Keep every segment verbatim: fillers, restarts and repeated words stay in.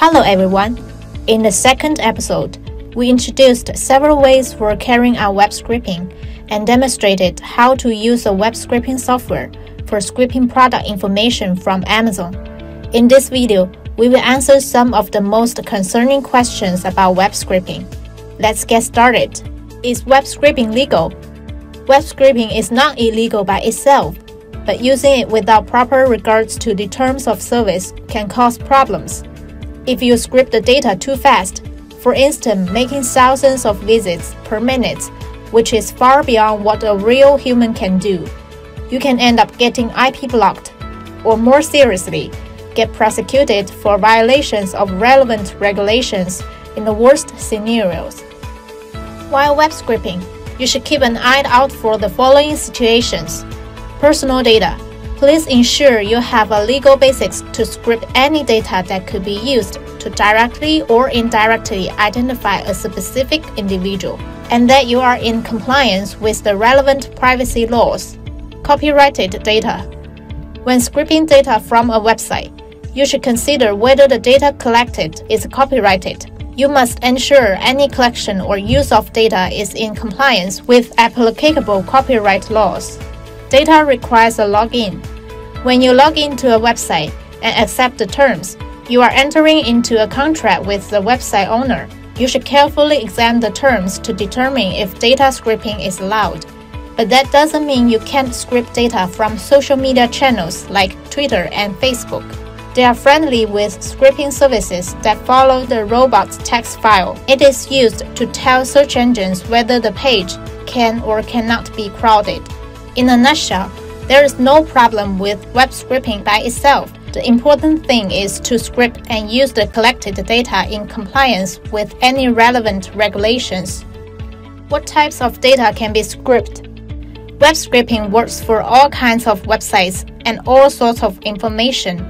Hello everyone! In the second episode, we introduced several ways for carrying out web scraping and demonstrated how to use a web scraping software for scraping product information from Amazon. In this video, we will answer some of the most concerning questions about web scraping. Let's get started. Is web scraping legal? Web scraping is not illegal by itself, but using it without proper regards to the terms of service can cause problems. If you scrape the data too fast, for instance making thousands of visits per minute, which is far beyond what a real human can do, you can end up getting I P blocked, or more seriously, get prosecuted for violations of relevant regulations in the worst scenarios. While web scraping, you should keep an eye out for the following situations. Personal data. Please ensure you have a legal basis to scrape any data that could be used to directly or indirectly identify a specific individual, and that you are in compliance with the relevant privacy laws. Copyrighted data. When scraping data from a website, you should consider whether the data collected is copyrighted. You must ensure any collection or use of data is in compliance with applicable copyright laws. Data requires a login. When you log into a website and accept the terms, you are entering into a contract with the website owner. You should carefully examine the terms to determine if data scraping is allowed. But that doesn't mean you can't scrape data from social media channels like Twitter and Facebook. They are friendly with scraping services that follow the robot's text file. It is used to tell search engines whether the page can or cannot be crawled. In a nutshell, there is no problem with web scraping by itself. The important thing is to scrape and use the collected data in compliance with any relevant regulations. What types of data can be scraped? Web scraping works for all kinds of websites and all sorts of information.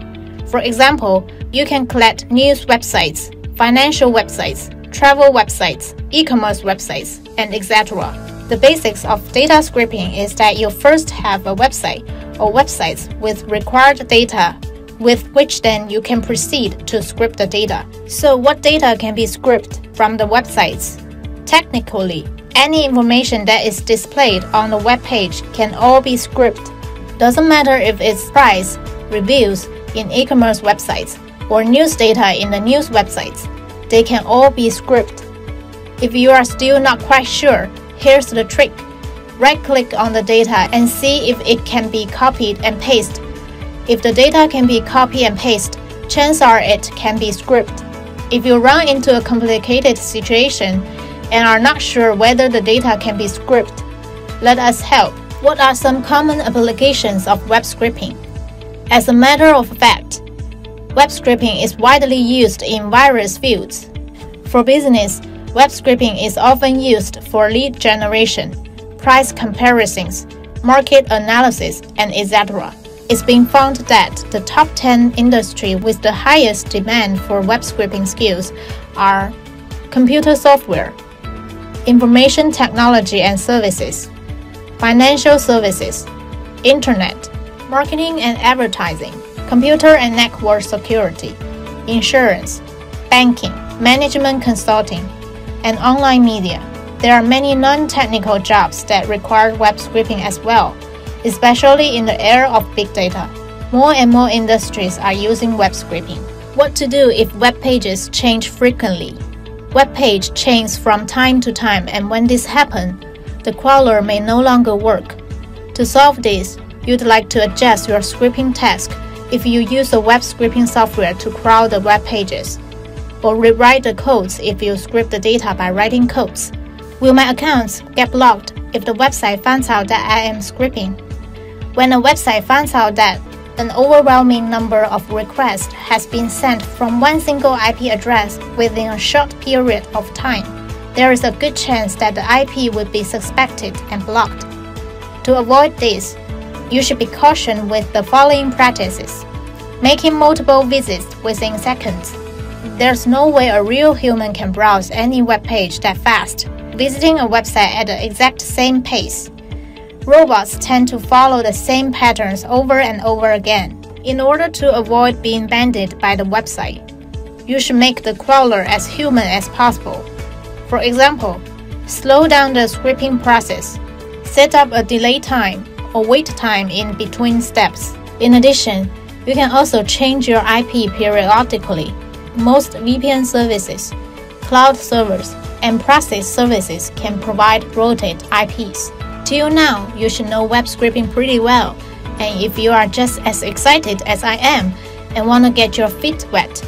For example, you can collect news websites, financial websites, travel websites, e-commerce websites, and et cetera. The basics of data scraping is that you first have a website or websites with required data, with which then you can proceed to scrape the data. So what data can be scraped from the websites? Technically, any information that is displayed on the web page can all be scraped. Doesn't matter if it's price, reviews in e-commerce websites, or news data in the news websites, they can all be scraped. If you are still not quite sure, here's the trick. Right-click on the data and see if it can be copied and pasted. If the data can be copied and pasted, chances are it can be scraped. If you run into a complicated situation and are not sure whether the data can be scraped, let us help. What are some common applications of web scraping? As a matter of fact, web scraping is widely used in various fields. For business, web scraping is often used for lead generation, price comparisons, market analysis, and et cetera. It's been found that the top ten industries with the highest demand for web scraping skills are computer software, information technology and services, financial services, internet, marketing and advertising, computer and network security, insurance, banking, management consulting, and online media. There are many non-technical jobs that require web scraping as well, especially in the era of big data. More and more industries are using web scraping. What to do if web pages change frequently? Web page changes from time to time, and when this happens, the crawler may no longer work. To solve this, you'd like to adjust your scraping task if you use the web scraping software to crawl the web pages, or rewrite the codes if you scrape the data by writing codes. Will my accounts get blocked if the website finds out that I am scraping? When a website finds out that an overwhelming number of requests has been sent from one single I P address within a short period of time, there is a good chance that the I P would be suspected and blocked. To avoid this, you should be cautious with the following practices. Making multiple visits within seconds. There's no way a real human can browse any web page that fast, visiting a website at the exact same pace. Robots tend to follow the same patterns over and over again. In order to avoid being banned by the website, you should make the crawler as human as possible. For example, slow down the scraping process, set up a delay time or wait time in between steps. In addition, you can also change your I P periodically. Most V P N services, cloud servers, and proxy services can provide rotated I Ps. Till now, you should know web scraping pretty well, and if you are just as excited as I am and want to get your feet wet,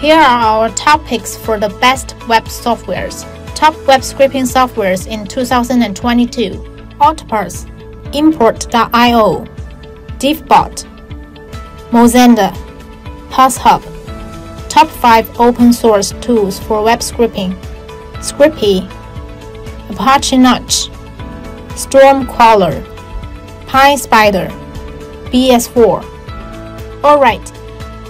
here are our top picks for the best web softwares. Top web scraping softwares in two thousand twenty-two: Autoparse, import dot i o, Diffbot, Mozenda, ParseHub. Top five open source tools for web scraping: Scrapy, Apache Nutch, Stormcrawler, PySpider, B S four. Alright,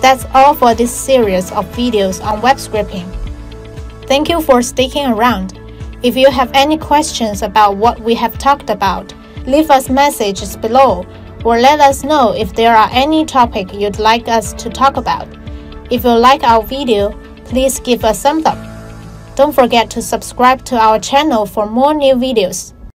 that's all for this series of videos on web scraping. Thank you for sticking around. If you have any questions about what we have talked about, leave us messages below or let us know if there are any topic you'd like us to talk about. If you like our video, please give us a thumbs up. Don't forget to subscribe to our channel for more new videos.